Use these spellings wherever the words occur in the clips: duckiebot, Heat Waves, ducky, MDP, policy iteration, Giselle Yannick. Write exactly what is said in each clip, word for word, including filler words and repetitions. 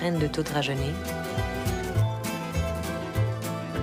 train de tout rajeunir.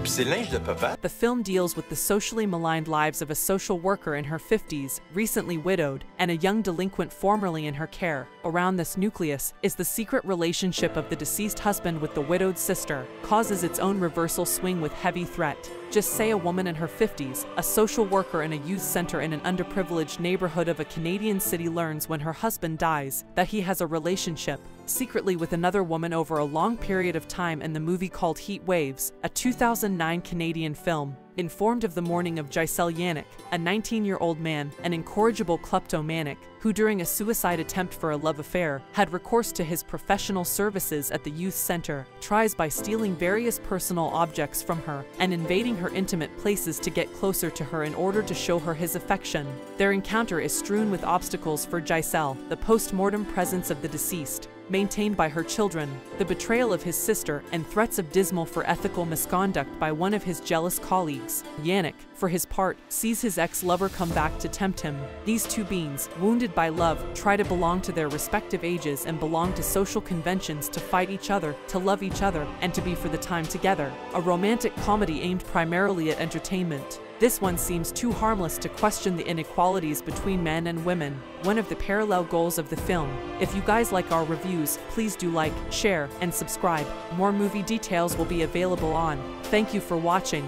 The film deals with the socially maligned lives of a social worker in her fifties, recently widowed, and a young delinquent formerly in her care. Around this nucleus is the secret relationship of the deceased husband with the widowed sister, causes its own reversal swing with heavy threat. Just say a woman in her fifties, a social worker in a youth center in an underprivileged neighborhood of a Canadian city, learns when her husband dies that he has a relationship, secretly, with another woman over a long period of time in the movie called Heat Waves, a two thousand nine Canadian film. Informed of the mourning of Giselle Yannick, a nineteen-year-old man, an incorrigible kleptomaniac, who during a suicide attempt for a love affair, had recourse to his professional services at the youth center, tries by stealing various personal objects from her and invading her intimate places to get closer to her in order to show her his affection. Their encounter is strewn with obstacles for Giselle, the post-mortem presence of the deceased, maintained by her children, the betrayal of his sister, and threats of dismal for ethical misconduct by one of his jealous colleagues. Yannick, for his part, sees his ex-lover come back to tempt him. These two beings, wounded by love, try to belong to their respective ages and belong to social conventions to fight each other, to love each other, and to be for the time together. A romantic comedy aimed primarily at entertainment. This one seems too harmless to question the inequalities between men and women, one of the parallel goals of the film. If you guys like our reviews, please do like, share, and subscribe. More movie details will be available on. Thank you for watching.